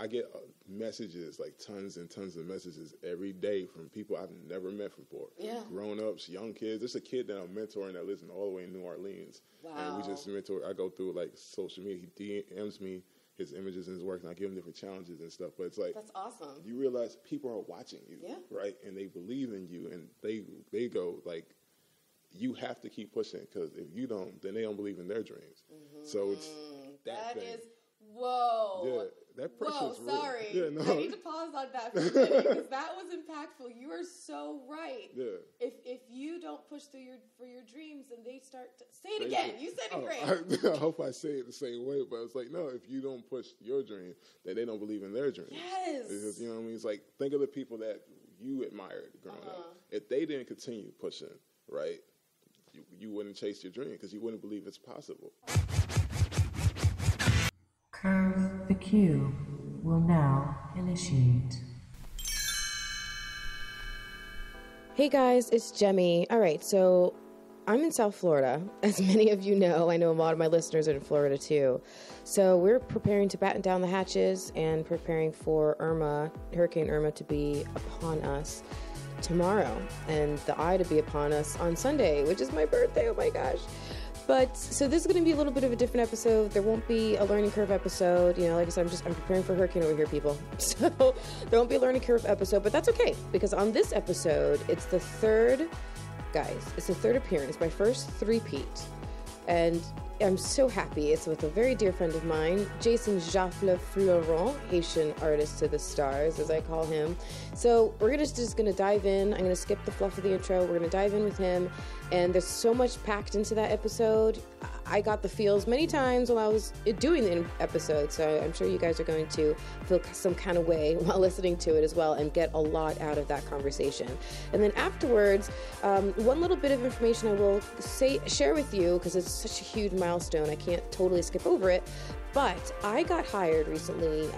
I get messages, like tons and tons of messages every day from people I've never met before. Yeah. Grown-ups, young kids. There's a kid that I'm mentoring that lives in all the way in New Orleans. Wow. And we just mentor. I go through, like, social media. He DMs me his images and his work, and I give him different challenges and stuff. But it's like... That's awesome. You realize people are watching you, yeah, right? And they believe in you, and they go, like, you have to keep pushing, because if you don't, then they don't believe in their dreams. Mm-hmm. So it's that thing. Is... Whoa. Yeah. That pressure's real. Sorry. Yeah, no. I need to pause on that for a minute because that was impactful. You are so right. Yeah. If you don't push through for your dreams, then they start to say it again. You said it great. I hope I say it the same way, but it's like, no, if you don't push your dream, then they don't believe in their dreams. Yes. It's just, you know what I mean? It's like, think of the people that you admired growing up. If they didn't continue pushing, right, you wouldn't chase your dream because you wouldn't believe it's possible. Curve the Cube will now initiate. Hey guys, it's Jemmy. All right, so I'm in South Florida. As many of you know, I know a lot of my listeners are in Florida too. So we're preparing to batten down the hatches and preparing for Irma, Hurricane Irma, to be upon us tomorrow and the eye to be upon us on Sunday, which is my birthday. Oh my gosh. But, so this is going to be a little bit of a different episode. There won't be a learning curve episode. You know, like I said, I'm preparing for a hurricane over here, people. So, there won't be a learning curve episode, but that's okay. Because on this episode, it's the third appearance, my first three-peat. And I'm so happy. It's with a very dear friend of mine, Jason Fleurant, Haitian artist to the stars, as I call him. So we're just going to dive in. I'm going to skip the fluff of the intro. We're going to dive in with him. And there's so much packed into that episode. I got the feels many times while I was doing the episode. So I'm sure you guys are going to feel some kind of way while listening to it as well and get a lot out of that conversation. And then afterwards, one little bit of information I will share with you because it's such a huge milestone. I can't totally skip over it. But I got hired recently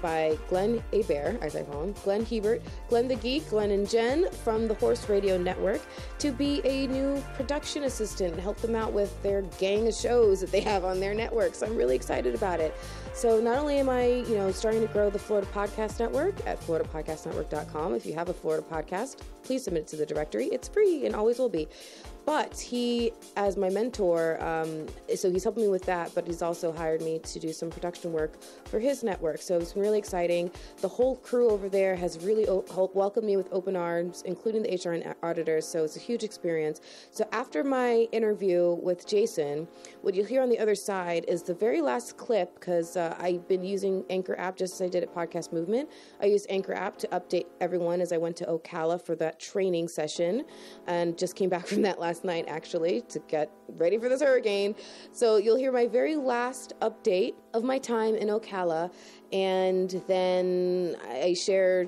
by Glenn Hebert, as I call him, Glenn Hebert, Glenn the Geek, Glenn and Jen from the Horse Radio Network to be a new production assistant and help them out with their gang of shows that they have on their network. So I'm really excited about it. So not only am I, starting to grow the Florida Podcast Network at FloridaPodcastNetwork.com. If you have a Florida podcast, please submit it to the directory. It's free and always will be. But he, as my mentor, so he's helping me with that, but he's also hired me to do some production work for his network. So it's been really exciting. The whole crew over there has really welcomed me with open arms, including the HR and auditors. So it's a huge experience. So after my interview with Jason, what you'll hear on the other side is the very last clip, because I've been using Anchor App just as I did at Podcast Movement. I used Anchor App to update everyone as I went to Ocala for that training session and just came back from that last night actually to get ready for this hurricane. So you'll hear my very last update of my time in Ocala, and then I share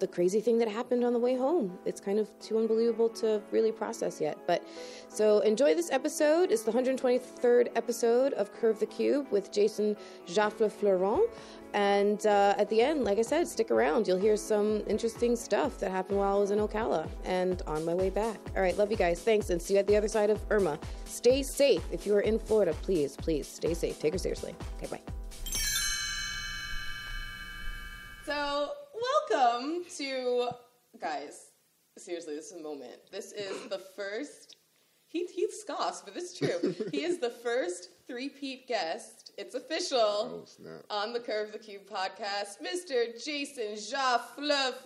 the crazy thing that happened on the way home. It's kind of too unbelievable to really process yet. But so enjoy this episode. It's the 123rd episode of Curve the Cube with Jason Fleurant. And at the end, like I said, stick around. You'll hear some interesting stuff that happened while I was in Ocala and on my way back. All right, love you guys. Thanks, and see you at the other side of Irma. Stay safe. If you are in Florida, please stay safe. Take her seriously. Okay, bye. So welcome to, guys, seriously, this is a moment. This is the first, he scoffs, but it's true. He is the first three-peat guest. It's official on the Curve the Cube podcast, Mr. Jason Fleurant,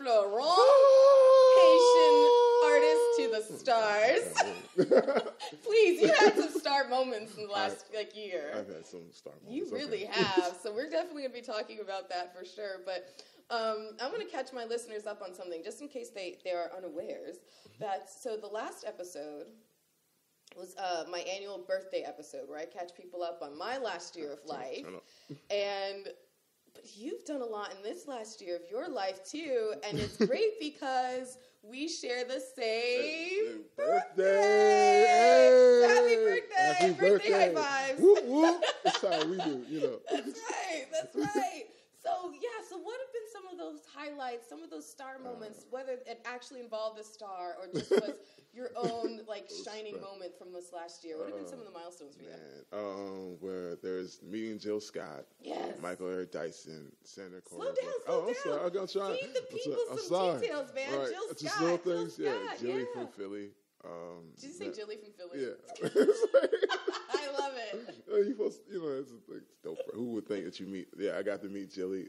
Haitian artist to the stars. Please, you had some star moments in the last year. I've had some star moments. You really have, so we're definitely going to be talking about that for sure, but I'm going to catch my listeners up on something, just in case they are unawares. So the last episode was my annual birthday episode where I catch people up on my last year of life. But you've done a lot in this last year of your life too, and it's great because we share the same birthday. Hey. Happy birthday! Happy birthday! High fives! Whoop, whoop. That's how we do, That's right. So what have been some of those highlights highlights some of those star moments, whether it actually involved a star or just was your own, like, shining moment from this last year? What have been some of the milestones for you? Where there's meeting Jill Scott, Michael Eric Dyson, Senator Cory Booker. Slow down. I'm going to try. Feed the people some details, man. Right. Jill Scott. Just little things. Jilly from Philly. Did you say Jilly from Philly? Yeah. I love it. You know, it's like dope. Who would think that you meet? Yeah, I got to meet Jilly.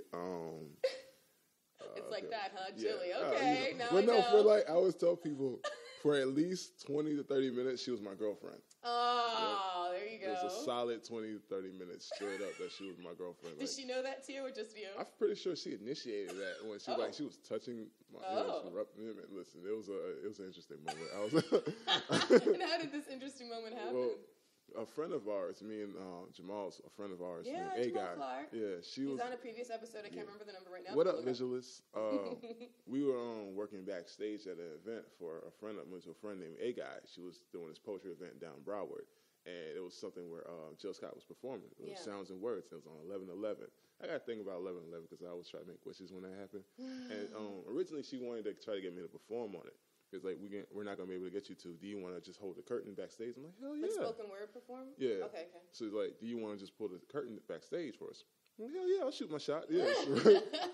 It's like that, huh? Jilly. Yeah. Okay. Now I know. For like, I always tell people, for at least 20 to 30 minutes, she was my girlfriend. Oh, yep. There you go. It was a solid 20 to 30 minutes straight up that she was my girlfriend. Did she know that too, or just you? I'm pretty sure she initiated that when she like she was touching my him. And listen, it was an interesting moment. I was. And how did this interesting moment happen? Well, a friend of ours, me and Jamal's a friend of ours. Yeah, A Guy. Yeah, He's on a previous episode. I can't remember the number right now. What up, Visualists? We were working backstage at an event for a friend named A Guy. She was doing this poetry event down Broward, and it was something where Jill Scott was performing. It was Sounds and Words. It was on 11/11. I got to think about 11/11 because I always try to make wishes when that happened. And originally, she wanted to try to get me to perform on it. It's like, we're not going to be able to get you to, do you want to just hold the curtain backstage? I'm like, hell yeah. Like spoken word perform? Yeah. Okay. So it's like, do you want to just pull the curtain backstage for us? Like, hell yeah, I'll shoot my shot. Yeah.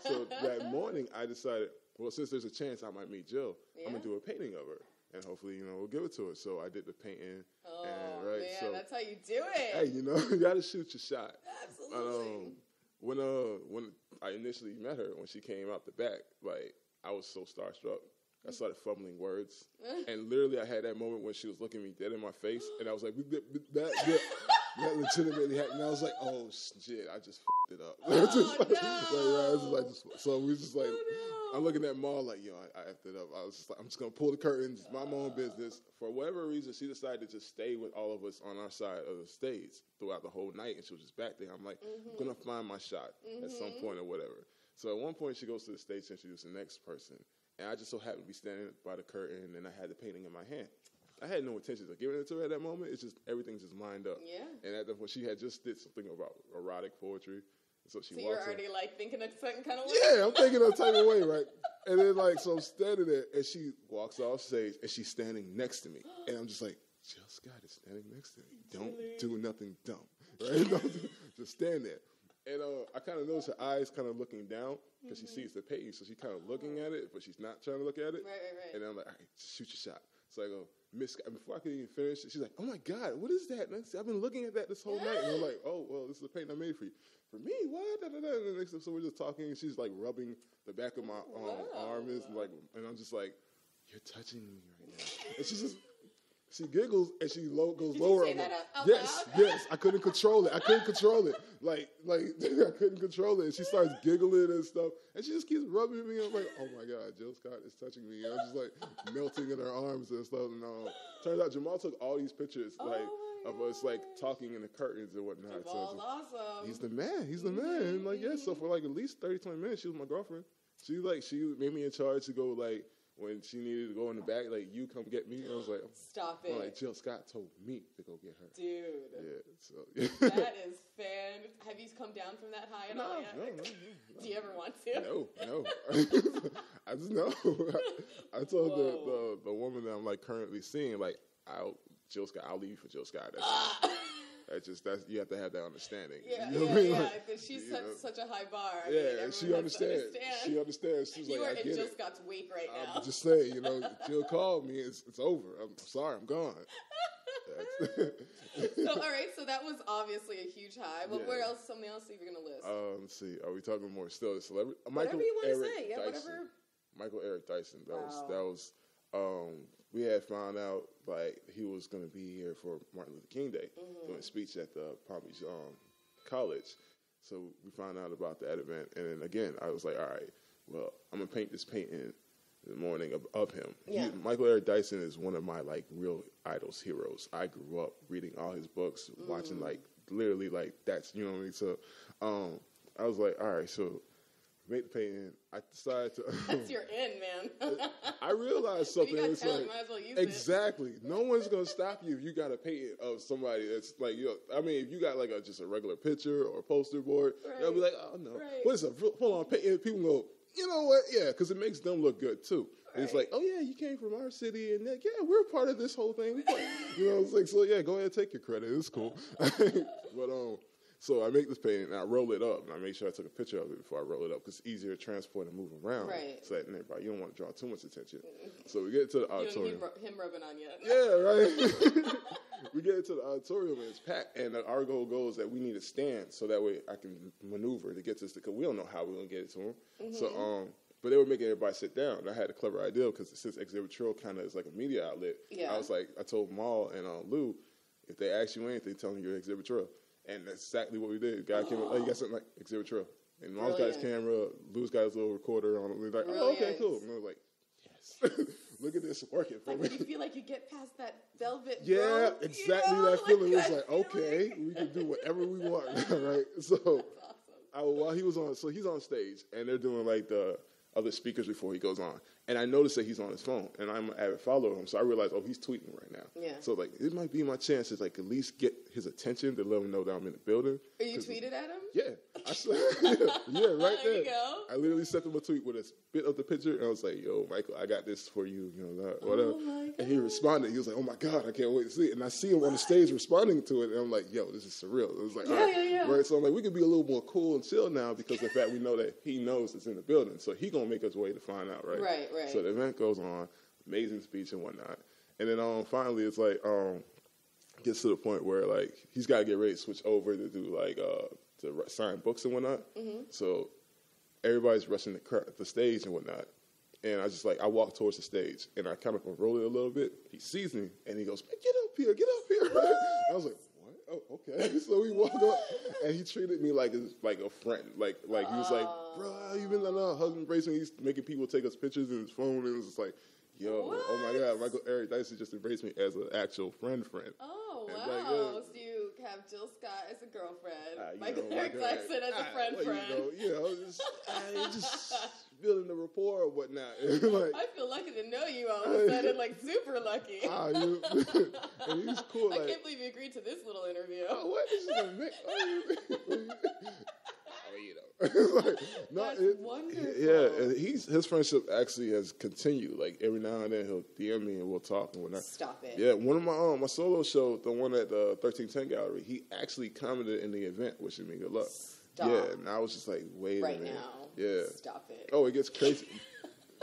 So that morning, I decided, well, since there's a chance I might meet Jill, I'm going to do a painting of her. And hopefully, we'll give it to her. So I did the painting. Oh, and, man, so, that's how you do it. Hey, you got to shoot your shot. Absolutely. When I initially met her, when she came out the back, like, I was so starstruck. I started fumbling words, and literally I had that moment when she was looking me dead in my face, and I was like, that legitimately happened. And I was like, oh, shit, I just f***ed it up. So we just like, I'm looking at Maul like, yo, I f***ed it up. I was just like, I'm just going to pull the curtains, my own business. For whatever reason, she decided to just stay with all of us on our side of the stage throughout the whole night, and she was just back there. I'm like, I'm going to find my shot at some point or whatever. So at one point, she goes to the stage to introduce the next person. And I just so happened to be standing by the curtain, and I had the painting in my hand. I had no intentions of giving it to her at that moment. It's just everything's just lined up. Yeah. And at the point, she had just did something about erotic poetry. So she walks already in. Like thinking a certain kind of way? Yeah, I'm thinking a type of way, right? And then so I'm standing there, and she walks off stage, and she's standing next to me. And I'm just like, Jill Scott is standing next to me. Don't do nothing dumb, right? Just stand there. And I kind of noticed her eyes kind of looking down because she sees the page, so she's kind of looking at it, but she's not trying to look at it. Right. And I'm like, all right, shoot your shot. So I go, Miss. Before I could even finish, she's like, oh my God, what is that? And I've been looking at that this whole night. And I'm like, oh well, this is a painting I made for you. For me, what? So we're just talking, and she's like rubbing the back of my arm, and I'm just like, you're touching me right now. And she's just. She giggles and she goes lower. Did you say that out loud? Yes. I couldn't control it. I couldn't control it. And she starts giggling and stuff. And she just keeps rubbing me. I'm like, oh my God, Jill Scott is touching me. And I'm just like melting in her arms and stuff. And turns out Jamal took all these pictures of us talking in the curtains and whatnot. Jamal's awesome. He's the man. He's the man. And so for at least 30, 20 minutes, she was my girlfriend. She made me in charge to go when she needed to go in the back, you come get me. I was like, stop it. Jill Scott told me to go get her. Dude. Yeah, that is fan. Have you come down from that high at all yet? No. Do you ever want to? No. I just know. I told the woman that I'm, currently seeing, Jill Scott, I'll leave you for Jill Scott. That's you have to have that understanding. Yeah, you know what I mean? She's such a high bar. She understands. She understands. She's you are in Jill Scott's wake right now. I'm just saying, Jill called me. It's over. I'm sorry. I'm gone. So, all right. So that was obviously a huge high. But what else? Something else that you're going to list? Let's see. Are we talking more still? The celebrity? Whatever you want to say. Yeah, whatever. Michael Eric Dyson. That was. We had found out he was going to be here for Martin Luther King Day doing a speech at the Palm Beach College. So we found out about that event, and then again I was like, all right, well I'm gonna paint this painting in the morning of him. Yeah. Michael Eric Dyson is one of my real idols, heroes. I grew up reading all his books, watching literally that's what I mean. So I was like, all right, so. Made the painting. I decided to. That's your end, man. I realized something. You got talent, might as well use it. Exactly. No one's gonna stop you if you got a painting of somebody that's if you got just a regular picture or a poster board, they'll be like, oh no, what is a full on painting? People go, you know what? Yeah, because it makes them look good too. Right. It's like, oh yeah, you came from our city, and like, yeah, we're part of this whole thing. We part, you know, it's like, so yeah, go ahead and take your credit. It's cool. But so I make this painting and I roll it up, and I make sure I took a picture of it before I roll it up because it's easier to transport and move around. Right. So that everybody, you don't want to draw too much attention. So we get to the auditorium. You don't need him rubbing on yet. Yeah, right. We get into the auditorium and it's packed, and our goal is that we need a stand so that way I can maneuver to get this because we don't know how we're gonna get it to them. Mm-hmm. So, but they were making everybody sit down. And I had a clever idea because since Exhibit Trail kind of is like a media outlet, yeah. I was like, I told Maul and Lou, if they ask you anything, tell them you're Exhibit Trail, and that's exactly what we did. The guy came up, oh, you got something like Exhibit Trail, and Maul's got his camera, Lou's got his little recorder on, and like, oh, okay, cool, and I was like, yes. Look at this working for me. You feel like you get past that velvet. Yeah, road, exactly, you know? That feeling. It was like, okay, we can do whatever we want, right? So, that's awesome. While he was on, so he's on stage, and they're doing like the other speakers before he goes on. And I noticed that he's on his phone, and I'm an avid follower of him, so I realized, oh, he's tweeting right now. Yeah. So like, it might be my chance to like at least get his attention to let him know that I'm in the building. Are you tweeted at him? Yeah. Right there. You go. I literally sent him a tweet with a bit of the picture, and I was like, "Yo, Michael, I got this for you, you know, whatever." Oh, and he responded. He was like, "Oh my God, I can't wait to see it." And I see him on the stage responding to it, and I'm like, "Yo, this is surreal." It was like, "All right." Right. So I'm like, we can be a little more cool and chill now because the fact we know that he knows it's in the building, so he gonna make his way to find out, right? Right. Right. So the event goes on, amazing speech and whatnot, and then finally it's like gets to the point where like he's got to get ready to switch over to do like to sign books and whatnot. Mm-hmm. So everybody's rushing the stage and whatnot, and I just like I walk towards the stage and I kind of unroll it a little bit. He sees me and he goes, "Get up here!" Right? I was like, "What? Oh, okay." So we walk up, and he treated me like a friend, like he was like, "Bro, you've been husband embracing." He's making people take us pictures in his phone, and it's just like, "Yo, what? Oh my God, Michael Eric Dyson just embraced me as an actual friend." Oh and wow! Like, yeah. So you have Jill Scott as a girlfriend, Michael Eric Dyson as a friend. Just building the rapport or whatnot. Like, I feel lucky to know you all of a sudden, like super lucky. And he's cool. I can't believe you agreed to this little interview. Oh, what? This is amazing. Like, no, wonderful. Yeah, and his friendship actually has continued. Like every now and then, he'll DM me and we'll talk and whatnot. Stop it. Yeah, one of my solo show, the one at the 1310 Gallery, he actually commented in the event wishing me good luck. Stop. Yeah, and I was just like, wait a minute. Yeah. Stop it. Oh, it gets crazy.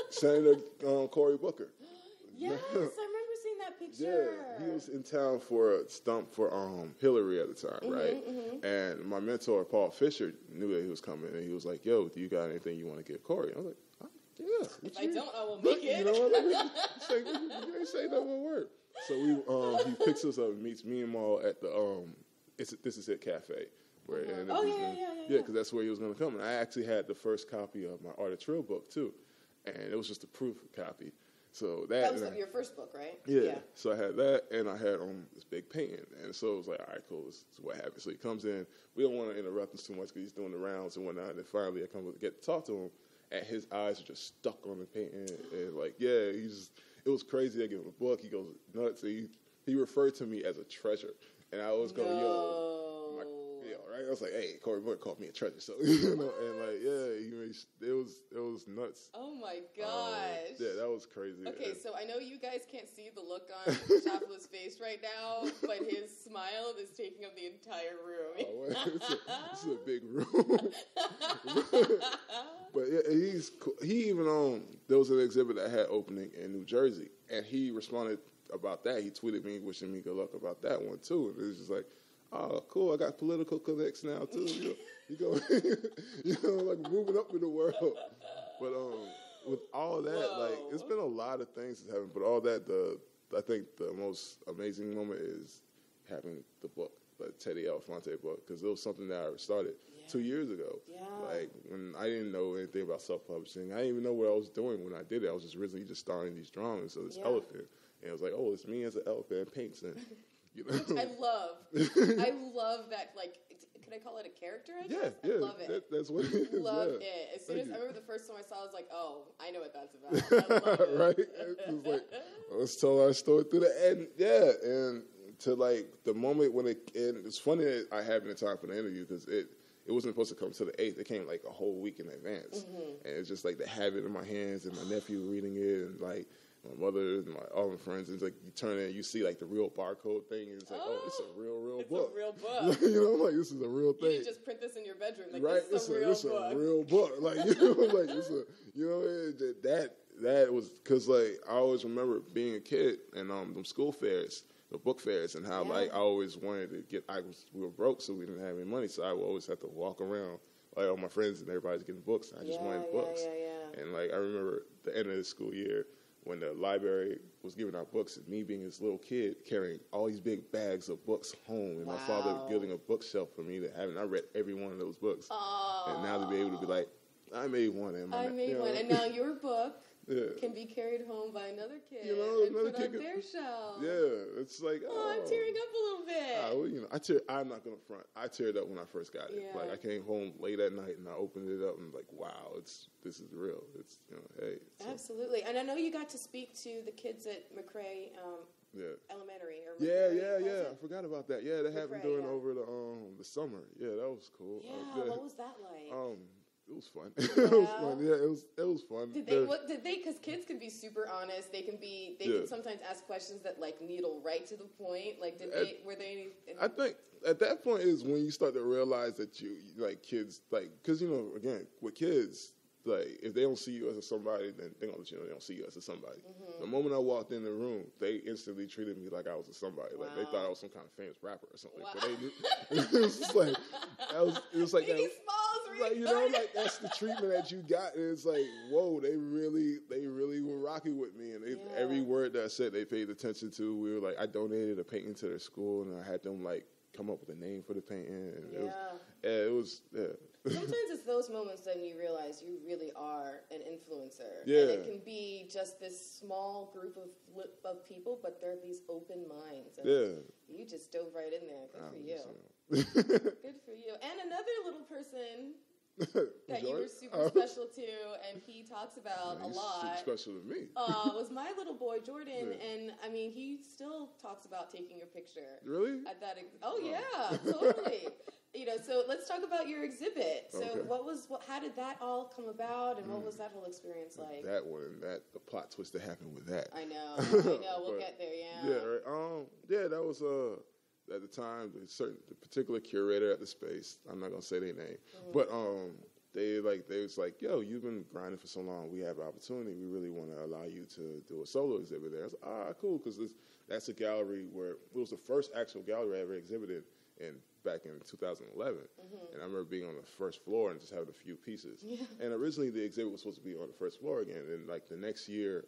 Senator Cory Booker. Yes, I remember seeing that picture. Yeah, he was in town for a stump for Hillary at the time, right? Mm-hmm. And my mentor, Paul Fisher, knew that he was coming, and he was like, "Yo, do you got anything you want to give Cory?" I was like, "Yeah. If I don't, I will make it." You know what I mean? You ain't saying no more word. So he picks us up and meets me and Maul at the This Is It Cafe. Where it ended because that's where he was going to come. And I actually had the first copy of my Art of Trill book, too. And it was just a proof copy. So that was your first book, right? Yeah. So I had that, and I had this big painting. And so it was like, all right, cool, this is what happens. So he comes in. We don't want to interrupt him too much because he's doing the rounds and whatnot. And then finally I come get to talk to him, and his eyes are just stuck on the painting. And like, it was crazy. I give him a book. He goes nuts. He referred to me as a treasure. And I always go, yo. I was like, hey, Cory Wood called me a treasure. So, and like, it was nuts. Oh, my gosh. That was crazy. Okay, so I know you guys can't see the look on Chaplain's face right now, but his smile is taking up the entire room. It's a big room. But he's cool. He even there was an exhibit that had opening in New Jersey, and he responded about that. He tweeted me wishing me good luck about that one, too. And it was just like, oh, cool, I got political connects now, too. Like moving up in the world. But with all that, like, it's been a lot of things that's happened. But all that, I think the most amazing moment is having the book, the Teddy Elefante book, because it was something that I started 2 years ago. Yeah. Like, when I didn't know anything about self-publishing. I didn't even know what I was doing when I did it. I was just originally just starting these drawings of this elephant. And I was like, oh, it's me as an elephant paints and... You know? Which I love. I love that, like, can I call it a character? Yeah. I love it. That's what it is. Love it. As soon as I remember the first time I saw it, I was like, oh, I know what that's about. I love it. Right? It was like, let's tell our story through the end. Yeah, and to, like, the moment when it, and it's funny that I have it in time for the interview because it it wasn't supposed to come till the 8th. It came like a whole week in advance. Mm-hmm. And it's just like to have it in my hands and my nephew reading it and like my mother and all my friends. And it's like you turn it and you see like the real barcode thing. And it's like, oh, it's a real it's book. It's a real book. You know, like this is a real thing. You didn't just print this in your bedroom. Like, right? This is a real book. Like, you know, like it's a, you know, it, that was, because like I always remember being a kid and them school fairs. The book fairs and how like I always wanted to get. We were broke, so we didn't have any money, so I would always have to walk around like all my friends and everybody's getting books. And I just wanted books, and like I remember the end of the school year when the library was giving out books, and me being this little kid carrying all these big bags of books home, and my father building a bookshelf for me to have, and I read every one of those books, and now to be able to be like, I made one, and now your book. Yeah. Can be carried home by another kid, you know, and another put kid on their shelf. Yeah, it's like, oh, I'm tearing up a little bit. Well, you know, I'm not going to front. I teared up when I first got it. Like I came home late at night and I opened it up and like, wow, this is real. It's, you know, hey. Absolutely. And I know you got to speak to the kids at McRae Elementary. Or McRae, I forgot about that. Yeah, that happened during over the summer. Yeah, that was cool. Yeah, what was that like? It was fun. It was fun. Yeah, it was fun. Did they? Because kids can be super honest. They can be. They can sometimes ask questions that like needle right to the point. Like, I think at that point is when you start to realize that you like kids like because you know again with kids like if they don't see you as a somebody then they're gonna let you know they don't see you as a somebody. Mm-hmm. The moment I walked in the room, they instantly treated me like I was a somebody. Wow. Like they thought I was some kind of famous rapper or something. Wow. But they did. It was just like it was like that. Like, you know, like that's the treatment that you got, and it's like, whoa, they really were rocky with me, and every word that I said, they paid attention to. We were like, I donated a painting to their school, and I had them like come up with a name for the painting. And it was. Sometimes it's those moments that you realize you really are an influencer. Yeah, and it can be just this small group of people, but they're these open minds. And you just dove right in there. Good for you. Good for you. And another little person that you were super special to, and he talks about a lot. Super special to me. Was my little boy Jordan, and I mean, he still talks about taking your picture. Really? At that? Yeah, totally. You know, so let's talk about your exhibit. So, how did that all come about, and what was that whole experience like? That one, the plot twist that happened with that. I know. We'll get there. Yeah. Yeah. Right. That was at the time, the particular curator at the space, I'm not going to say their name, but they was like, yo, you've been grinding for so long, we have an opportunity, we really want to allow you to do a solo exhibit there. I was like, cool, because that's a gallery where, it was the first actual gallery I ever exhibited back in 2011, and I remember being on the first floor and just having a few pieces. Yeah. And originally, the exhibit was supposed to be on the first floor again, and like the next year,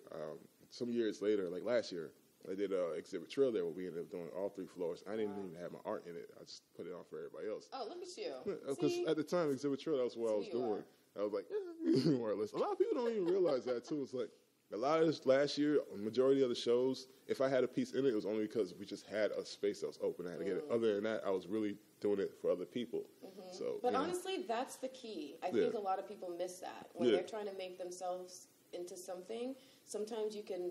some years later, like last year, I did Exhibit Trail there where we ended up doing all three floors. I didn't even have my art in it. I just put it on for everybody else. Oh, look at you. Because at the time, Exhibit Trail, that was what I was doing. I was like, more or less. A lot of people don't even realize that, too. It's like a lot of this last year, a majority of the shows, if I had a piece in it, it was only because we just had a space that was open. I had to get it. Other than that, I was really doing it for other people. Mm-hmm. So, but honestly, that's the key. I think a lot of people miss that. When they're trying to make themselves into something, sometimes you can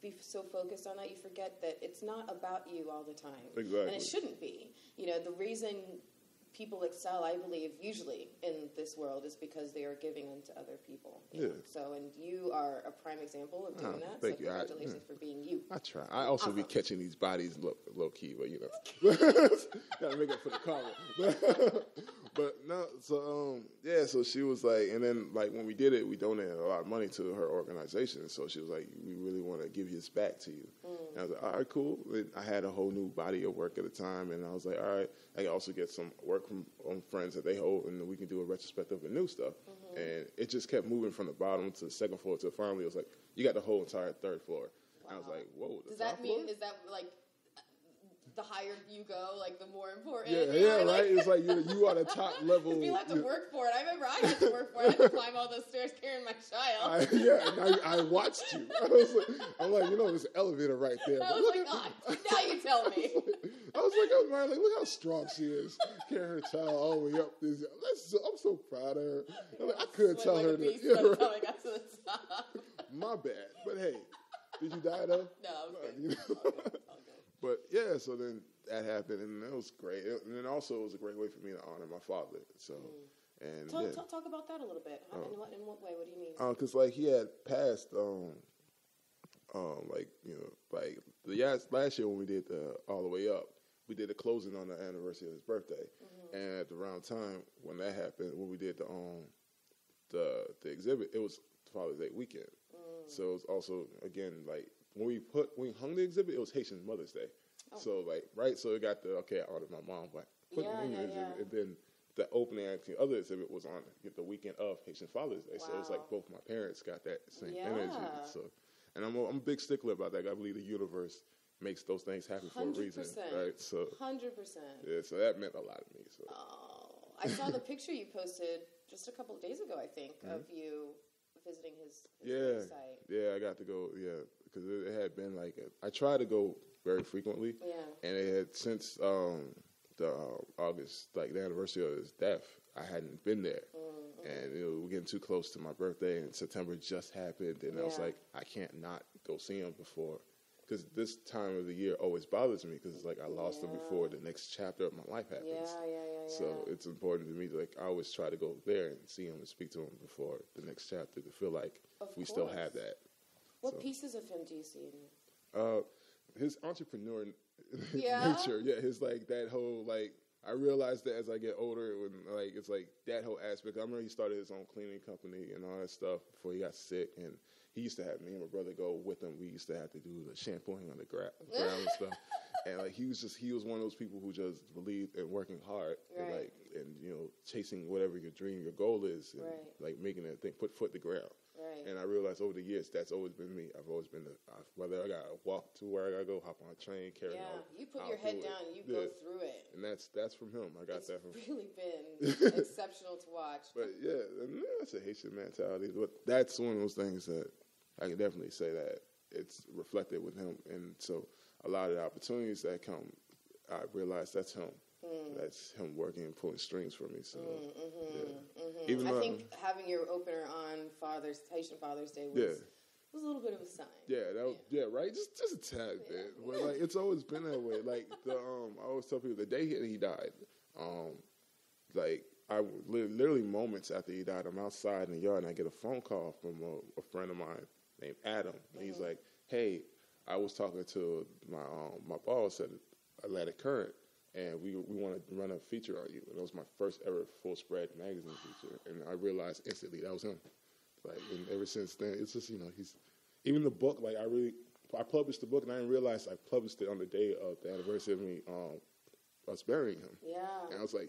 be so focused on that you forget that it's not about you all the time. Exactly. And it shouldn't be. You know, the reason people excel, I believe, usually in this world is because they are giving unto other people. Yeah. Know? So, and you are a prime example of doing that. Thank you. Congratulations for being you. I try. I also be catching these bodies low key, but you know. Gotta make up for the comment. But no, so so she was like, and then like when we did it, we donated a lot of money to her organization. So she was like, we really want to give this back to you. Mm. And I was like, all right, cool. And I had a whole new body of work at the time, and I was like, all right, I can also get some work from friends that they hold, and we can do a retrospective of new stuff. Mm-hmm. And it just kept moving from the bottom to the second floor to finally it was like, you got the whole entire third floor. Wow. And I was like, whoa. Does that mean floor? Is that like? The higher you go, like, the more important. Right? It's like, you are the top level. People have to work for it. I remember I had to work for it. I had to climb all those stairs carrying my child. And I watched you. I'm like, there's an elevator right there. I was like, God, now you tell me. I was like, look how strong she is. Carrying her child all the way up. I'm so proud of her. I couldn't tell her. I got to the top. My bad. But, hey, did you die, though? No, I was good. But, yeah, so then that happened, and that was great. And then also, it was a great way for me to honor my father. So, and talk about that a little bit. In what way? What do you mean? Because like he had passed, last year when we did the All the Way Up, we did a closing on the anniversary of his birthday, and at the round time when that happened, when we did the exhibit, it was Father's Day weekend. So it was also again like when we hung the exhibit, it was Haitian Mother's Day. Oh. So like right, so it got I ordered my mom like put it in the exhibit. And then the opening act the other exhibit was on the weekend of Haitian Father's Day. Wow. So it was like both my parents got that same energy. So and I'm a big stickler about that. I believe the universe makes those things happen 100%. For a reason, right? So 100%. Yeah, so that meant a lot to me. So. Oh, I saw the picture you posted just a couple of days ago, I think, of you visiting his site. Yeah, I got to go. Yeah, because it had been I try to go very frequently. Yeah, and it had since August, the anniversary of his death, I hadn't been there, and we're getting too close to my birthday, and September just happened, and I was like, I can't not go see him before. Because this time of the year always bothers me because it's like I lost them before the next chapter of my life happens. Yeah. So it's important to me to I always try to go there and see him and speak to him before the next chapter to feel like we still have that. What pieces of him do you see in him? His entrepreneur nature. Yeah, his that whole I realized that as I get older when it's that whole aspect. I remember he started his own cleaning company and all that stuff before he got sick and. He used to have me and my brother go with him. We used to have to do the shampooing on the ground and stuff. And he was one of those people who just believed in working hard and chasing whatever your goal is, and making that thing, put foot to the ground. Right. And I realized over the years that's always been me. I've always been whether I gotta walk to where I gotta go, hop on a train, carry on. Yeah, you put your head down, and you go through it. And that's from him. I got that from him. It's really been exceptional to watch. But that's a Haitian mentality. But that's one of those things that. I can definitely say that it's reflected with him. And so a lot of the opportunities that come, I realize that's him. Mm. That's him working and pulling strings for me. So, Even I think having your opener on Haitian Father's Day was a little bit of a sign. Yeah, that was, right? Just a tad bit. But, it's always been that way. I always tell people the day he died, I literally moments after he died, I'm outside in the yard and I get a phone call from a friend of mine named Adam. And he's like, hey, I was talking to my my boss at Atlantic Current, and we want to run a feature on you. And it was my first ever full spread magazine feature. And I realized instantly that was him. And ever since then, it's just, he's... Even the book, I published the book, and I didn't realize I published it on the day of the anniversary of me, us burying him. Yeah. And I was like,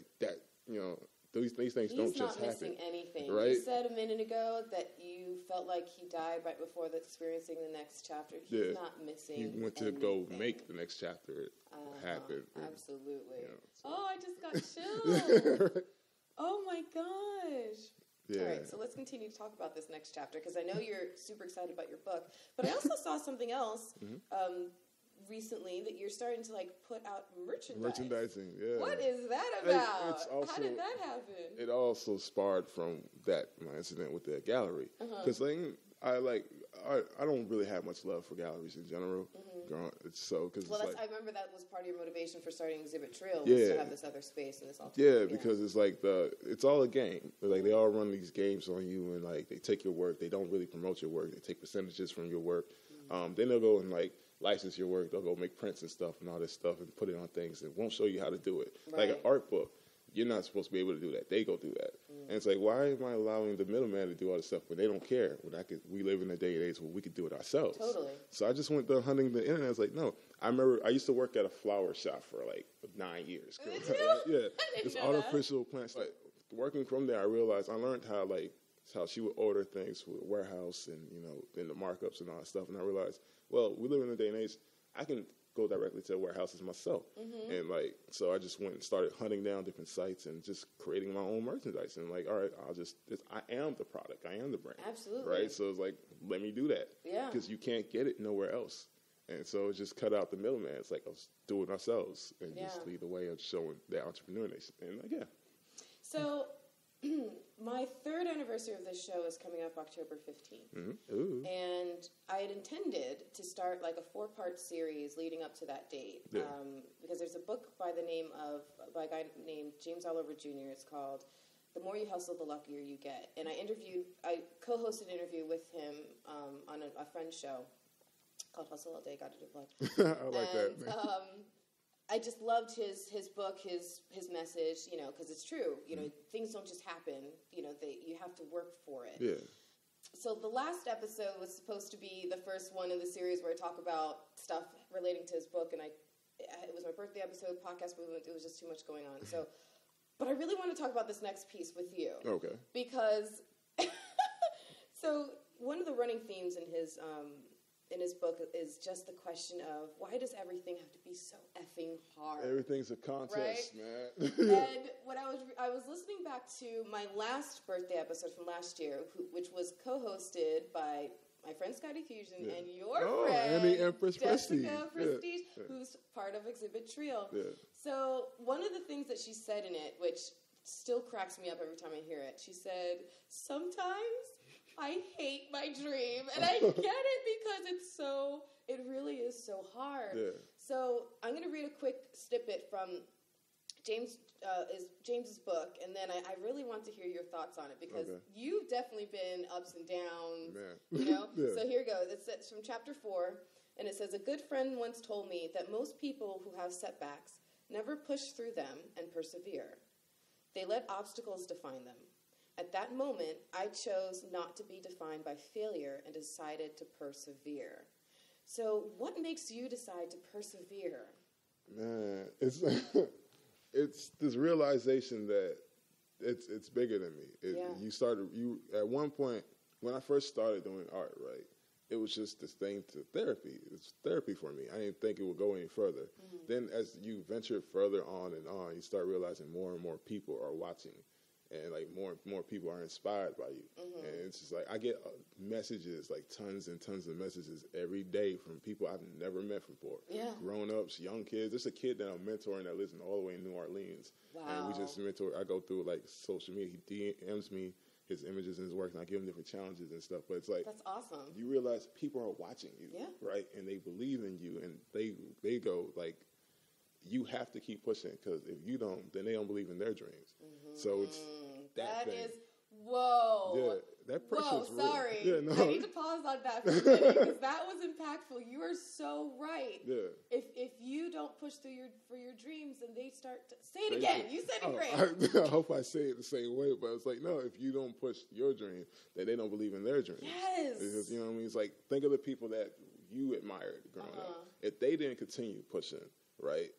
these things don't just happen. He's not missing anything. Right? You said a minute ago that you felt like he died right before experiencing the next chapter. He's not missing anything. He went to go make the next chapter happen. Absolutely. Oh, I just got chills. Oh, my gosh. Yeah. All right, so let's continue to talk about this next chapter because I know you're super excited about your book. But I also saw something else recently that you're starting to put out merchandising. What is that about? How did that happen? It also sparred from my incident with the gallery because I don't really have much love for galleries in general. I remember that was part of your motivation for starting Exhibit Trail was to have this other space and this all. Yeah, because it's it's all a game. They all run these games on you and they take your work. They don't really promote your work. They take percentages from your work. Then they'll go and license your work. They'll go make prints and stuff and all this stuff and put it on things and won't show you how to do it. Right. Like an art book, you're not supposed to be able to do that. They go do that. And it's why am I allowing the middleman to do all this stuff when they don't care? When we live in a day and age where we could do it ourselves. Totally. So I just went hunting the internet. I was no. I remember I used to work at a flower shop for 9 years. Did you? Yeah. It's artificial plants. Working from there, I realized I learned how she would order things for the warehouse and, in the markups and all that stuff. And I realized, we live in a day and age, I can go directly to the warehouses myself. Mm-hmm. And, so I just went and started hunting down different sites and just creating my own merchandise. And, all right, I am the product. I am the brand. Absolutely. Right? So it's let me do that. Yeah. Because you can't get it nowhere else. And so it just cut out the middleman. It's let's do it ourselves and just lead the way of showing the entrepreneur nation. And, yeah. So... My third anniversary of this show is coming up October 15th. Mm-hmm. And I had intended to start like a 4-part series leading up to that date. Yeah. Because there's a book by a guy named James Oliver Jr. It's called The More You Hustle, the Luckier You Get. And I co-hosted an interview with him on a friend's show called Hustle All Day, Gotta Do Blood. I like that. I just loved his book, his message, you know, because it's true. You know, things don't just happen. You know, you have to work for it. Yeah. So the last episode was supposed to be the first one in the series where I talk about stuff relating to his book, and it was my birthday episode, Podcast Movement. It was just too much going on. So, but I really want to talk about this next piece with you. Okay. Because, so one of the running themes in his book is just the question of why does everything have to be so effing hard? Everything's a contest, right? Man. And when I was listening back to my last birthday episode from last year, which was co-hosted by my friend Scotty Fusion and your friend Annie Empress Jessica Prestige, who's part of Exhibit Trail. Yeah. So one of the things that she said in it, which still cracks me up every time I hear it, she said, "Sometimes I hate my dream," and I get it because it really is so hard. Yeah. So I'm going to read a quick snippet from James's book, and then I really want to hear your thoughts on it because you've definitely been ups and downs. Man. You know. So here it goes. It's from chapter 4, and it says, "A good friend once told me that most people who have setbacks never push through them and persevere. They let obstacles define them. At that moment, I chose not to be defined by failure and decided to persevere." So what makes you decide to persevere? Man, it's this realization that it's bigger than me. At one point, when I first started doing art, right, it was just this thing to therapy. It's therapy for me. I didn't think it would go any further. Mm-hmm. Then as you venture further on and on, you start realizing more and more people are watching. And like more people are inspired by you, mm-hmm. and it's just like I get messages, like tons and tons of messages every day from people I've never met before. Yeah, grown-ups, young kids. There's a kid that I'm mentoring that lives in all the way in New Orleans, and we just mentor. I go through like social media. He DMs me his images and his work, and I give him different challenges and stuff. But it's like that's awesome. You realize people are watching you, right? And they believe in you, and they go like, you have to keep pushing because if you don't, then they don't believe in their dreams. Mm-hmm. So it's that thing. Is whoa. Yeah, that pressure is real. Sorry, I need to pause on that for a minute because that was impactful. You are so right. Yeah. If you don't push through your dreams, then they start to say it again. You said it great. I hope I say it the same way, but it's like no. If you don't push your dream, then they don't believe in their dreams. Yes. Because, you know what I mean? It's like think of the people that you admired growing up. If they didn't continue pushing, right?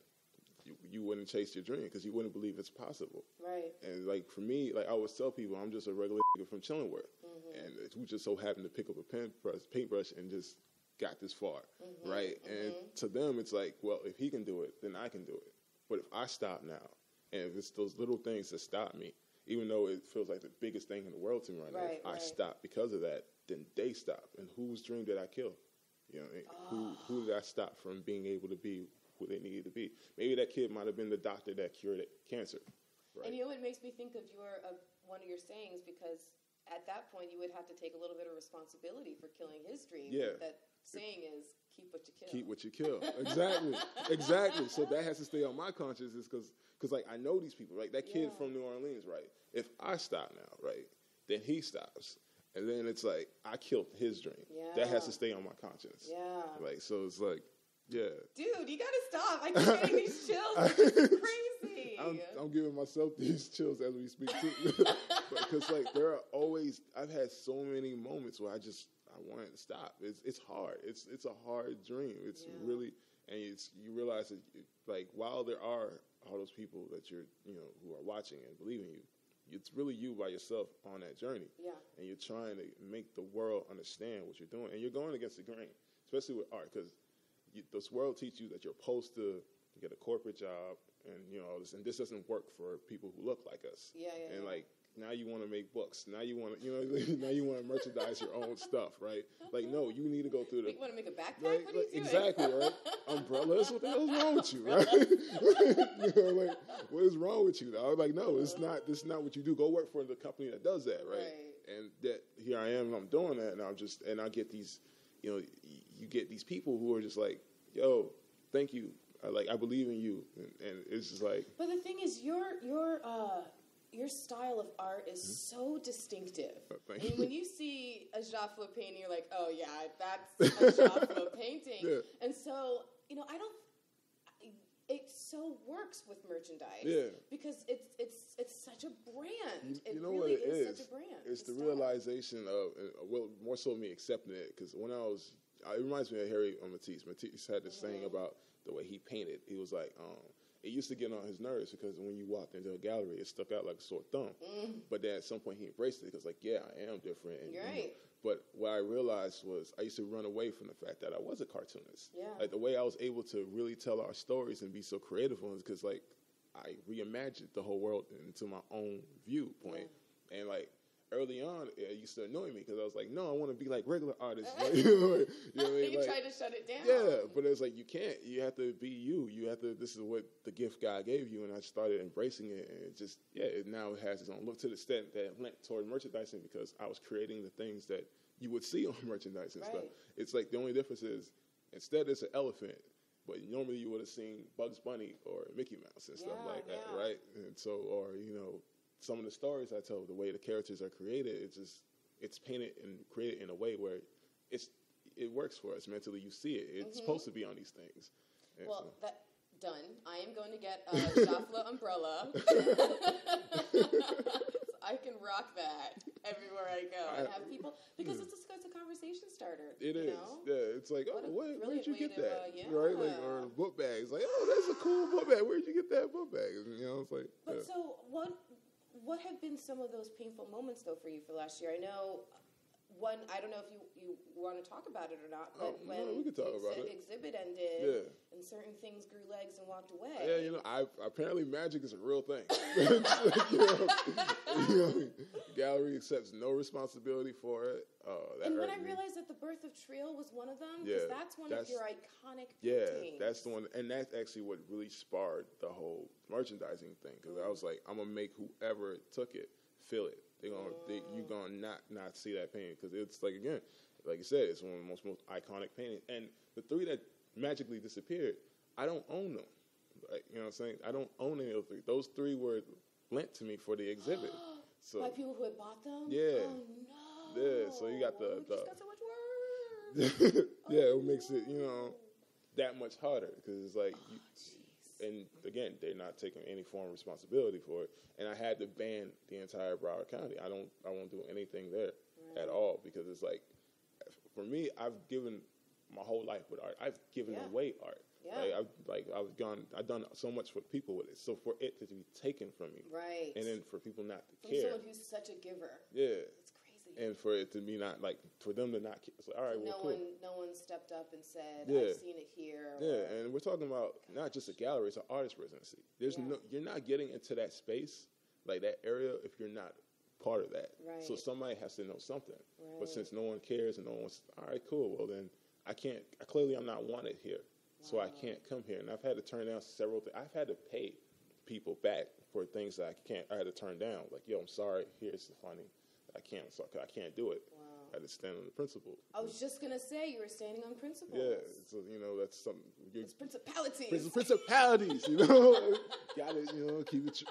You wouldn't chase your dream because you wouldn't believe it's possible. Right. And like for me, like I always tell people, I'm just a regular nigga from Chillingworth, mm-hmm. and who just so happened to pick up a paintbrush and just got this far, mm-hmm. right? Mm-hmm. And to them, it's like, well, if he can do it, then I can do it. But if I stop now, and if it's those little things that stop me, even though it feels like the biggest thing in the world to me right now, if I stop because of that, then they stop. And whose dream did I kill? You know, who did I stop from being able to be who they needed to be? Maybe that kid might have been the doctor that cured cancer. Right? And you know, it makes me think of one of your sayings, because at that point you would have to take a little bit of responsibility for killing his dream. Yeah. That saying is, keep what you kill. Keep what you kill. Exactly. Exactly. So that has to stay on my conscience is because like I know these people. Like that kid from New Orleans, right? If I stop now, right, then he stops. And then it's like, I killed his dream. Yeah. That has to stay on my conscience. Yeah. Like, so it's like, yeah. Dude, you gotta stop. I keep getting these chills. This is crazy. I'm giving myself these chills as we speak too. Because like there are always I've had so many moments where I wanted to stop. It's hard. It's a hard dream. It's really and it's you realize that like while there are all those people that who are watching and believing you, it's really you by yourself on that journey. Yeah. And you're trying to make the world understand what you're doing. And you're going against the grain, especially with art, because this world teaches you that you're supposed to get a corporate job and, you know, and this doesn't work for people who look like us. Yeah, yeah, and, like, Now you want to make books. Now you want to, you know, now you want to merchandise your own stuff, right? Like, no, you need to go through the. You want to make a backpack? Right? What are you doing? Exactly, right? Umbrellas. What the hell's wrong with you, right? You know, like, what is wrong with you? I was like, no, it's not. This is not what you do. Go work for the company that does that, right? And that here I am, and I'm doing that, and I'm just, and I get these, you know, you get these people who are just like, yo, thank you. I believe in you, and it's just like. But the thing is, your style of art is so distinctive. I mean, when you see a Jafflo painting, you're like, oh yeah, that's a Jafflo painting. Yeah. And so, you know, it so works with merchandise. Yeah. Because it's such a brand. You know really what it is? Such a brand. It's the realization of, well, more so me accepting it, because when it reminds me of Harry Matisse. Matisse had this thing about the way he painted. He was like, it used to get on his nerves because when you walked into a gallery, it stuck out like a sore thumb. But then at some point he embraced it because, like, yeah, I am different. And, right. You know, but what I realized was I used to run away from the fact that I was a cartoonist. Yeah. Like, the way I was able to really tell our stories and be so creative was because, like, I reimagined the whole world into my own viewpoint. Yeah. And, like, early on, it used to annoy me because I was like, no, I want to be like regular artists. Like, you know what I mean? You like, tried to shut it down. Yeah, but it's like, you can't. You have to be you. You have to, this is what the gift God gave you, and I started embracing it, and it just, yeah, it now has its own look to the extent that it went toward merchandising because I was creating the things that you would see on merchandise and stuff. It's like the only difference is instead it's an elephant, but normally you would have seen Bugs Bunny or Mickey Mouse and stuff like that, right? And so, or, you know, some of the stories I tell, the way the characters are created, it's painted and created in a way where it works for us mentally. You see it. It's supposed to be on these things. And well, so. That done. I am going to get a Jafflo umbrella. So I can rock that everywhere I go and have people because it's a conversation starter. It is. Know? Yeah. It's like, what where'd you get that? Right? Like, or book bags. Like, oh, that's a cool book bag. Where'd you get that book bag? You know, it's like. But so what have been some of those painful moments, though, for you for last year? I know one, I don't know if you want to talk about it or not, but when the exhibit ended and certain things grew legs and walked away. Yeah, you know, apparently magic is a real thing. The gallery accepts no responsibility for it. And when I realized that the birth of Trill was one of them, because that's one of your iconic paintings. Yeah, that's the one. And that's actually what really sparred the whole merchandising thing. Because I was like, I'm going to make whoever took it feel it. They're gonna, you're going to not see that painting. Because it's like, again, like you said, it's one of the most iconic paintings. And the three that magically disappeared, I don't own them. Like, you know what I'm saying? I don't own any of the three. Those three were lent to me for the exhibit. So, by people who had bought them? Yeah. Oh, no. Yeah, so you got the just got so much work. It makes it, you know, that much harder because it's like, and again, they're not taking any form of responsibility for it. And I had to ban the entire Broward County. I won't do anything there at all because it's like, for me, I've given my whole life with art. I've given away art. Yeah. I've done so much for people with it. So for it to be taken from me, right? And then for people not to care. Someone who's such a giver, it's crazy. And for it to be not, like, for them to not, it's like, all right, well, cool. No one stepped up and said, I've seen it here. Yeah, and we're talking about not just a gallery, it's an artist residency. There's no, you're not getting into that space, like that area, if you're not part of that. Right. So somebody has to know something. Right. But since no one cares and no one's, all right, cool, well, then clearly I'm not wanted here. Wow. So I can't come here. And I've had to turn down several things. I've had to pay people back for things that I had to turn down. Like, yo, I'm sorry, here's the funding. I can't do it. Wow. I had to stand on the principle. I was just going to say, you were standing on principles. Yeah, so, you know, that's something. It's principalities. Principalities, you know. Got it, you know, keep it.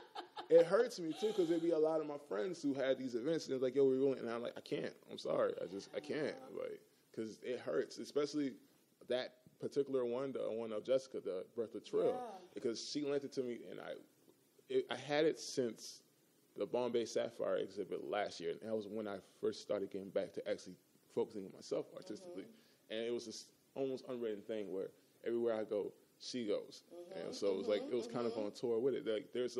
It hurts me, too, because there'd be a lot of my friends who had these events, and they're like, yo, we're going. And I'm like, I can't. I'm sorry. I can't. Like, because it hurts, especially that particular one, the one of Jessica, the Birth of Trill, because she lent it to me, and I had it since the Bombay Sapphire exhibit last year, and that was when I first started getting back to actually focusing on myself artistically. And it was this almost unwritten thing where everywhere I go, she goes. And so it was like, it was kind of on tour with it. Like, there's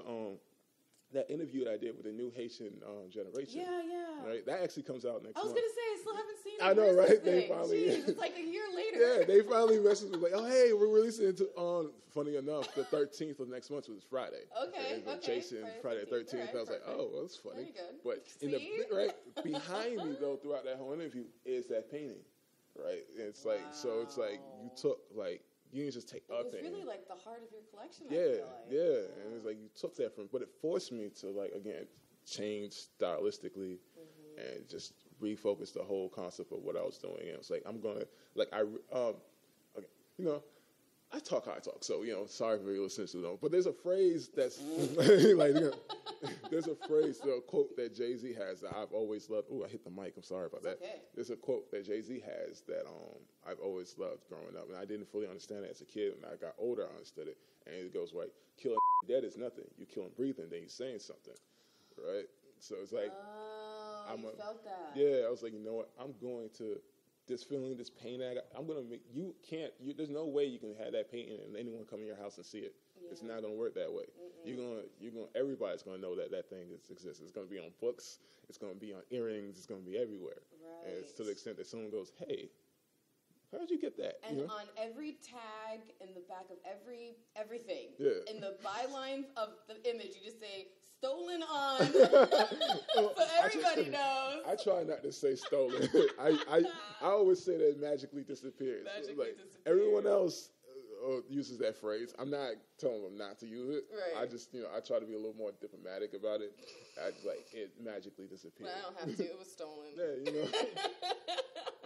that interview that I did with the new Haitian generation. Yeah, yeah. Right? That actually comes out next month. I was going to say, I still haven't seen it. I know, right? They finally... Jeez, it's like a year later. Yeah, they finally messaged me like, oh, hey, we're releasing it on, funny enough, the 13th of next month, which is Friday. Okay, okay. Jason, Friday 13th. Right, I was perfect. Like, oh, well, that's funny. But in the, right behind me, though, throughout that whole interview is that painting, right? And it's like, so it's like you took, like, you didn't just take up. It's really like the heart of your collection. Yeah, I feel like. Yeah. And it's like you took that from, but it forced me to like again change stylistically and just refocus the whole concept of what I was doing. And it's like I'm gonna like you know, I talk how I talk, so you know, sorry for your listeners who don't. But there's a phrase that's like you know, there's a phrase, a quote that Jay-Z has that I've always loved. Oh, I hit the mic. I'm sorry about that. Okay. There's a quote that Jay-Z has that I've always loved growing up, and I didn't fully understand it as a kid. When I got older, I understood it, and it goes like, "Killing dead is nothing. You killing breathing, then you saying something, right?" So it's like, oh, I felt that. Yeah, I was like, you know what? I'm going to this feeling, this pain. That I got, I'm gonna make you can't. There's no way you can have that painting and anyone come in your house and see it. Yeah. It's not gonna work that way. Mm-mm. You're gonna. Everybody's gonna know that that thing exists. It's gonna be on books. It's gonna be on earrings. It's gonna be everywhere. Right. And it's to the extent that someone goes, "Hey, how did you get that?" And you know? On every tag in the back of everything, in the byline of the image, you just say "stolen on," so everybody knows. I try not to say "stolen." I always say that it magically disappears. Disappears. Everyone else uses that phrase. I'm not telling them not to use it. Right. I just, you know, I try to be a little more diplomatic about it. I just like it magically disappears. Well, I don't have to. It was stolen. Yeah, you know.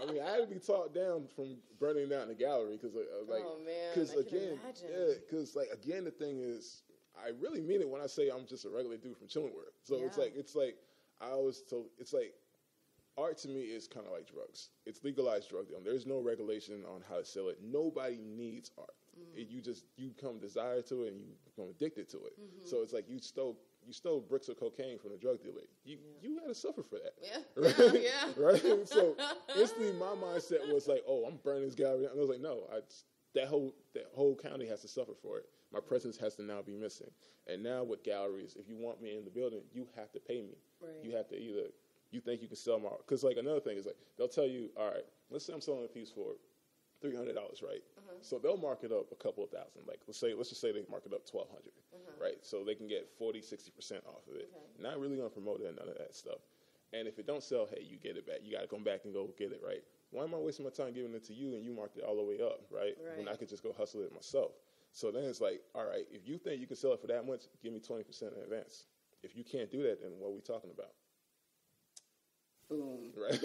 I mean, I had to be talked down from burning down the gallery because, like, oh man, because again, because like again, the thing is, I really mean it when I say I'm just a regular dude from Chillingworth. So it's like I always told, it's like art to me is kind of like drugs. It's legalized drug dealing. There's no regulation on how to sell it. Nobody needs art. Mm-hmm. You become desired to it and you become addicted to it. Mm-hmm. So it's like you stole bricks of cocaine from a drug dealer. You got to suffer for that. Yeah. Right? Yeah. Right? So instantly my mindset was like, oh, I'm burning this gallery. And I was like, no, that whole county has to suffer for it. My presence has to now be missing. And now with galleries, if you want me in the building, you have to pay me. Right. You have to either, you think you can sell my art. Because like another thing is like, they'll tell you, all right, let's say I'm selling a piece for $300, right? Uh-huh. So they'll mark it up a couple of thousand. Like let's just say they mark it up $1,200, right? So they can get 60% off of it. Okay. Not really gonna promote it and none of that stuff. And if it don't sell, hey, you get it back. You gotta come back and go get it, right? Why am I wasting my time giving it to you and you marked it all the way up, right? When I could just go hustle it myself. So then it's like, all right, if you think you can sell it for that much, give me 20% in advance. If you can't do that, then what are we talking about? Boom. Right?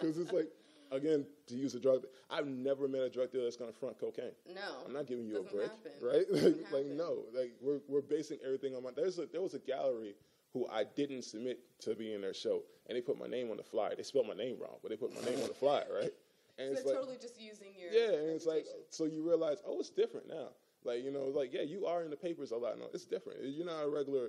Because it's like, again, to use a drug, I've never met a drug dealer that's going to front cocaine. No. I'm not giving you a break. Happen. Right? Like no. Like we're basing everything on my... There was a gallery who I didn't submit to be in their show, and they put my name on the flyer. They spelled my name wrong, but they put my name on the flyer, right? And so it's they're like, totally just using your... Yeah, and it's like, so you realize, oh, it's different now. Like, you know, like, yeah, you are in the papers a lot. No, it's different. You're not a regular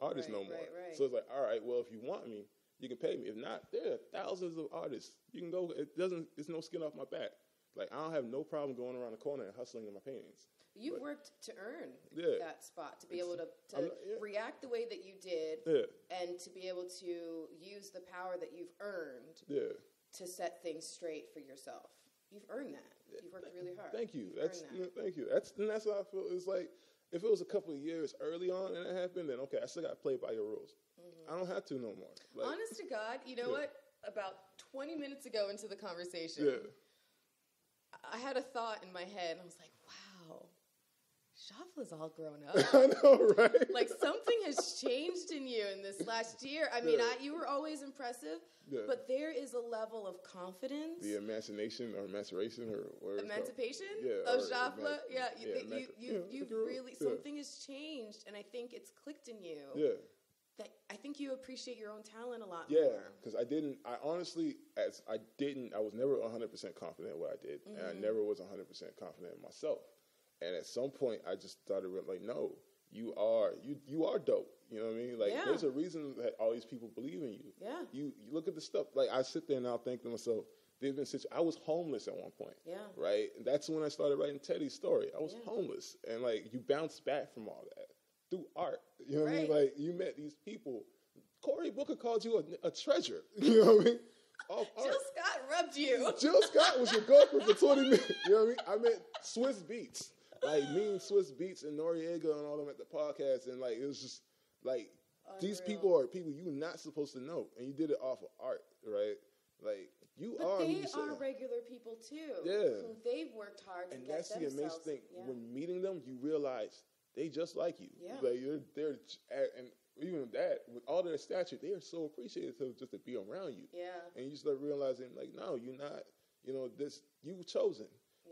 artist no more. Right. So it's like, all right, well, if you want me, you can pay me. If not, there are thousands of artists. You can go, it's no skin off my back. Like, I don't have no problem going around the corner and hustling in my paintings. You've worked to earn that spot, to be able to react the way that you did and to be able to use the power that you've earned to set things straight for yourself. You've earned that. You've worked really hard. Thank you. That's how I feel. It's like, if it was a couple of years early on and it happened, then okay, I still got to play by your rules. Mm-hmm. I don't have to no more. Like, honest to God, you know what? About 20 minutes ago into the conversation, I had a thought in my head. And I was like, wow, Shafla's all grown up. I know, right? Like something has changed in you in this last year. I mean, you were always impressive, but there is a level of confidence. The imagination or maceration or emancipation of Shafla. You've really something has changed, and I think it's clicked in you. Yeah. That I think you appreciate your own talent a lot more. Yeah, because I was never 100% confident in what I did, and I never was 100% confident in myself. And at some point, I just started like, no, you are dope. You know what I mean? Like, there's a reason that all these people believe in you. Yeah. You look at the stuff. Like, I sit there and I'll think to myself, There's been I was homeless at one point. Yeah. Right? That's when I started writing Teddy's story. I was homeless. And, like, you bounce back from all that through art. You know what I mean? Like, you met these people. Cory Booker called you a treasure. You know what I mean? Jill Scott rubbed you. Jill Scott was your girlfriend for 20 minutes. You know what I mean? I met Swiss Beats. Like, me and Swiss Beats and Noriega and all them at the podcast. And, like, it was just, like, unreal. These people are people you're not supposed to know. And you did it off of art, right? Like, they are regular people, too. Yeah. So they've worked hard to get themselves. And that's the amazing thing. Yeah. When meeting them, you realize they just like you. Yeah. Like, they're and even that, with all their stature, they are so appreciative just to be around you. Yeah. And you start realizing, like, no, you're not, you know, this, you were chosen.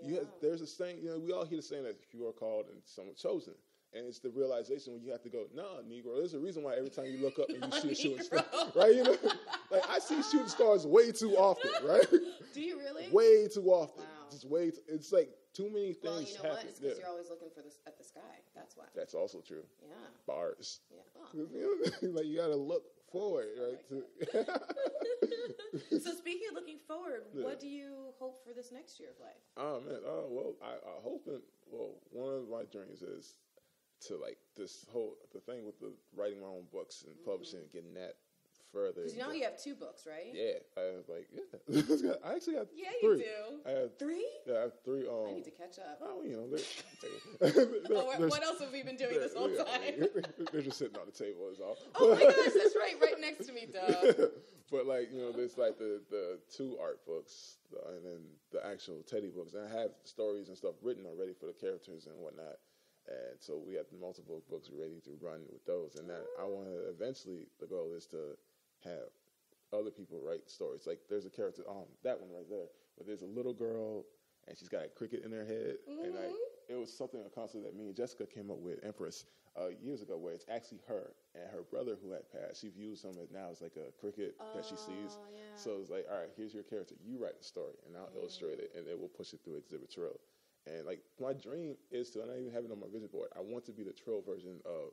Yeah. There's a saying, you know, we all hear the saying that you are called and someone chosen. And it's the realization when you have to go, nah, Negro, there's a reason why every time you look up and you see a shooting star. Right? You know? Like, I see shooting stars way too often, right? Do you really? Way too often. Wow. Just it's like too many things happen. Well, you know what? It's because you're always looking at the sky. That's why. That's also true. Yeah. Bars. Yeah. Oh. Like, you got to look forward, right? Like So, speaking of looking forward, what do you hope for this next year of life? Oh, man. I hope that, one of my dreams is to like this whole the thing with the writing my own books and publishing and getting that further. Because now you have 2 books, right? Yeah, I have I actually got 3. You do. I have 3. Yeah, I have 3. I need to catch up. Oh, you know, what else have we been doing this whole time? They're just sitting on the table, is all. Oh my gosh, that's right next to me, dog. But like you know, there's like the 2 art books and then the actual Teddy books, and I have stories and stuff written already for the characters and whatnot. And so we have multiple books ready to run with those. And that I want to eventually, the goal is to have other people write stories. Like there's a character, that one right there, where there's a little girl and she's got a cricket in her head. Mm-hmm. And like, it was something, a concept that me and Jessica came up with, Empress, years ago, where it's actually her and her brother who had passed. She views him as now as like a cricket that she sees. Yeah. So it's like, all right, here's your character. You write the story and I'll illustrate it. And then we'll push it through Exhibit Trail. And, like, my dream is to, and I even have it on my vision board, I want to be the Trill version of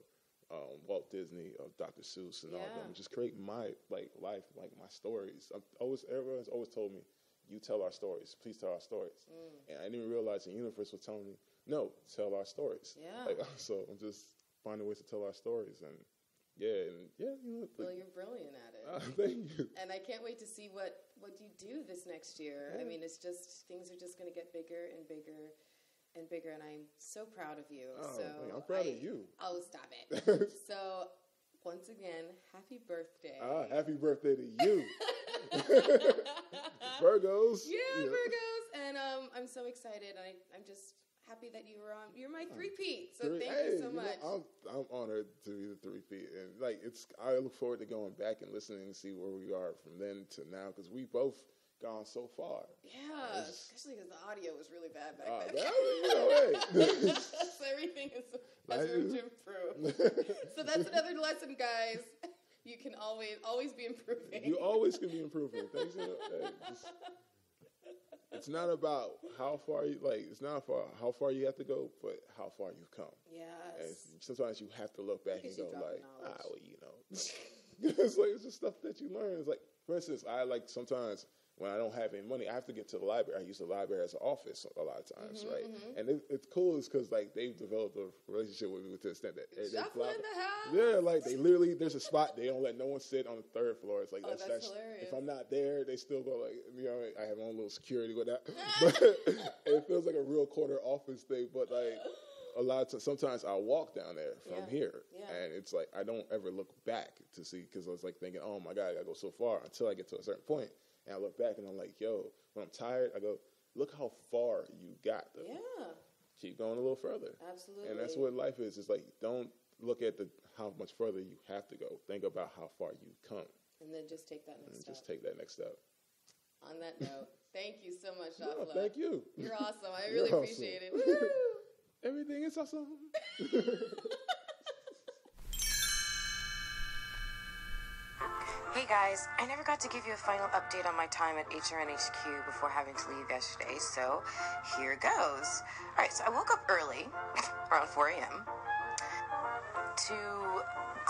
Walt Disney, of Dr. Seuss, and all of them. Just create my, like, life, like, my stories. Everyone's always told me, you tell our stories. Please tell our stories. Mm. And I didn't realize the universe was telling me, no, tell our stories. Yeah. Like, so I'm just finding ways to tell our stories. And, you know. Well, you're brilliant at it. Thank you. And I can't wait to see what you do this next year. Yeah. I mean, it's just, things are just going to get bigger and bigger and bigger, and I'm so proud of you. Oh, I'm proud of you. Oh, stop it. So, once again, happy birthday. Happy birthday to you. Virgos. Yeah, Virgos. And I'm so excited. I'm just happy that you were on. You're my 3-peat, so thank you so much. Know, I'm honored to be the 3-peat, and like I look forward to going back and listening and see where we are from then to now because we both gone so far. Yeah, especially because the audio was really bad back then. Everything has room to improve. So that's another lesson, guys. You can always be improving. You always can be improving. Thanks. It's not about how far you how far you have to go, but how far you've come. Yes. And sometimes you have to look back and go like, you know, it's just stuff that you learn. It's like, for instance, I like sometimes when I don't have any money, I have to get to the library. I use the library as an office a lot of times, right? Mm-hmm. And it's cool is because like they've developed a relationship with me to the extent that they in the house. Yeah, like they literally there's a spot they don't let no one sit on the 3rd floor. It's like that's hilarious. If I'm not there, they still go like you know I have my own little security with that. But it feels like a real corner office thing. But like a lot of sometimes I walk down there from here, and it's like I don't ever look back to see because I was like thinking, oh my God, I gotta go so far until I get to a certain point. And I look back and I'm like, yo, when I'm tired, I go, look how far you got, though. Yeah. Keep going a little further. Absolutely. And that's what life is. It's like, don't look at how much further you have to go. Think about how far you've come. And then just take that next step. On that note, thank you so much, Doctor. Yeah, thank you. You're awesome. I really appreciate it. Woo! Everything is awesome. Hey guys, I never got to give you a final update on my time at HRNHQ before having to leave yesterday, so here goes. Alright, so I woke up early, around 4 a.m., to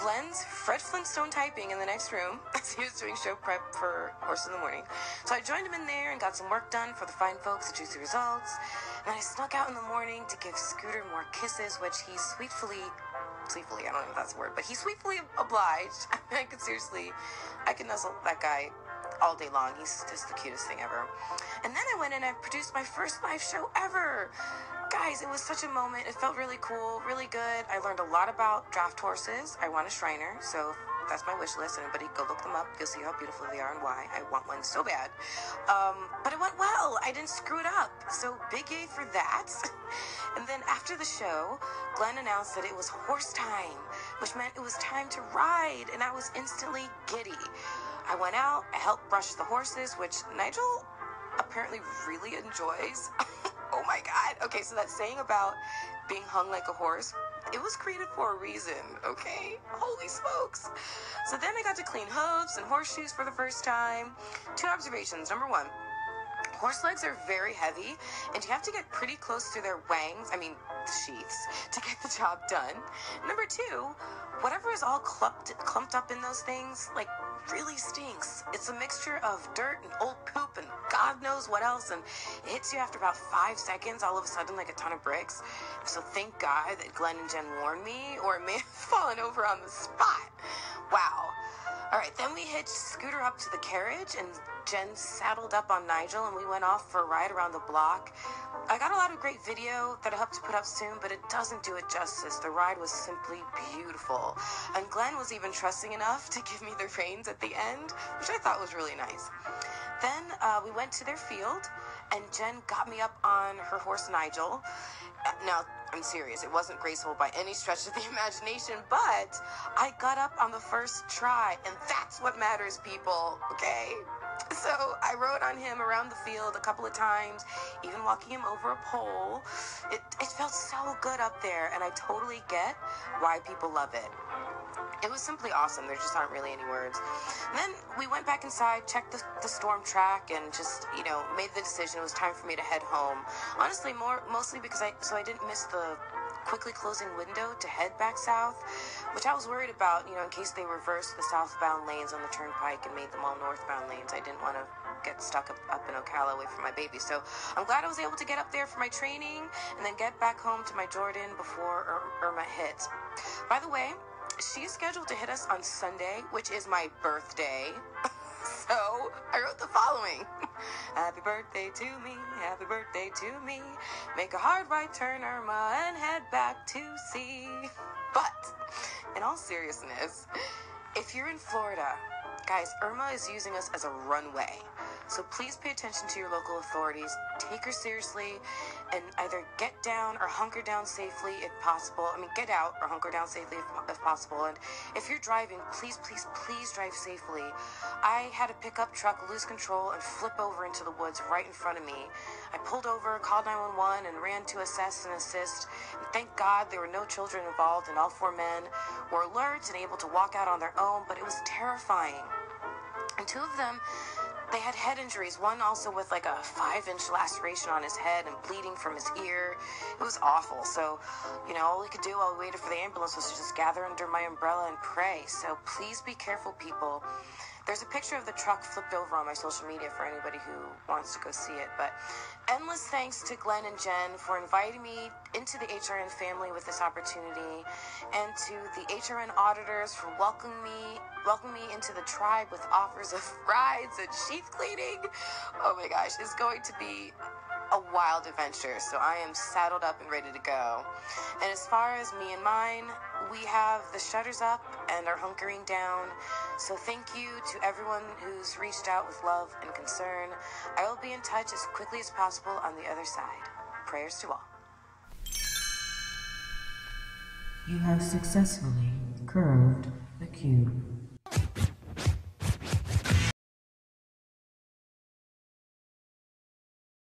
Glenn's Fred Flintstone typing in the next room as he was doing show prep for Horse in the Morning. So I joined him in there and got some work done for the fine folks at Juicy Results. And then I snuck out in the morning to give Scooter more kisses, which he sweetly, I don't know if that's a word, but he sweetly obliged. I mean, I could nuzzle that guy all day long. He's just the cutest thing ever. And then I went and I produced my first live show ever. Guys, it was such a moment. It felt really cool, really good. I learned a lot about draft horses. I want a Shriner, so that's my wish list. Anybody go look them up. You'll see how beautiful they are and why. I want one so bad. But it went well. I didn't screw it up. So big yay for that. And then after the show, Glenn announced that it was horse time, which meant it was time to ride. And I was instantly giddy. I went out. I helped brush the horses, which Nigel apparently really enjoys. Oh my God. Okay, so that saying about being hung like a horse, it was created for a reason, okay? Holy smokes. So then I got to clean hooves and horseshoes for the first time. Two observations. Number one, horse legs are very heavy, and you have to get pretty close to their wangs, sheaths, to get the job done. Number two, whatever is all clumped up in those things, like, really stinks. It's a mixture of dirt and old poop and God knows what else, and it hits you after about 5 seconds, all of a sudden, like a ton of bricks. So thank God that Glenn and Jen warned me, or it may have fallen over on the spot. Wow. All right, then we hitched Scooter up to the carriage, and Jen saddled up on Nigel, and we went off for a ride around the block. I got a lot of great video that I hope to put up soon, but it doesn't do it justice. The ride was simply beautiful, and Glenn was even trusting enough to give me the reins at the end, which I thought was really nice. Then we went to their field, and Jen got me up on her horse, Nigel. Now, I'm serious. It wasn't graceful by any stretch of the imagination, but I got up on the first try, and that's what matters, people, okay? So I rode on him around the field a couple of times, even walking him over a pole. It felt so good up there, and I totally get why people love it. It was simply awesome. There just aren't really any words. And then we went back inside, checked the storm track, and just, made the decision. It was time for me to head home. Honestly, mostly because I didn't miss the quickly closing window to head back south, which I was worried about, in case they reversed the southbound lanes on the turnpike and made them all northbound lanes. I didn't want to get stuck up in Ocala away from my baby. So I'm glad I was able to get up there for my training and then get back home to my Jordan before Irma hits. By the way, she's scheduled to hit us on Sunday, which is my birthday. So I wrote the following. Happy birthday to me, happy birthday to me. Make a hard right turn, Irma, and head back to sea. But in all seriousness, if you're in Florida, guys, Irma is using us as a runway. So please pay attention to your local authorities. Take her seriously and either get down or hunker down safely if possible. Get out or hunker down safely if possible. And if you're driving, please, please, please drive safely. I had a pickup truck lose control and flip over into the woods right in front of me. I pulled over, called 911, and ran to assess and assist. And thank God there were no children involved, and all four men were alert and able to walk out on their own, but it was terrifying. And two of them, they had head injuries, one also with like a 5-inch laceration on his head and bleeding from his ear. It was awful. So, all we could do while we waited for the ambulance was to just gather under my umbrella and pray. So please be careful, people. There's a picture of the truck flipped over on my social media for anybody who wants to go see it. But endless thanks to Glenn and Jen for inviting me into the HRN family with this opportunity, and to the HRN auditors for welcoming me into the tribe with offers of rides and sheath cleaning. Oh my gosh, it's going to be a wild adventure, so I am saddled up and ready to go. And as far as me and mine, we have the shutters up and are hunkering down. So thank you to everyone who's reached out with love and concern. I will be in touch as quickly as possible on the other side. Prayers to all. You have successfully curved the cube.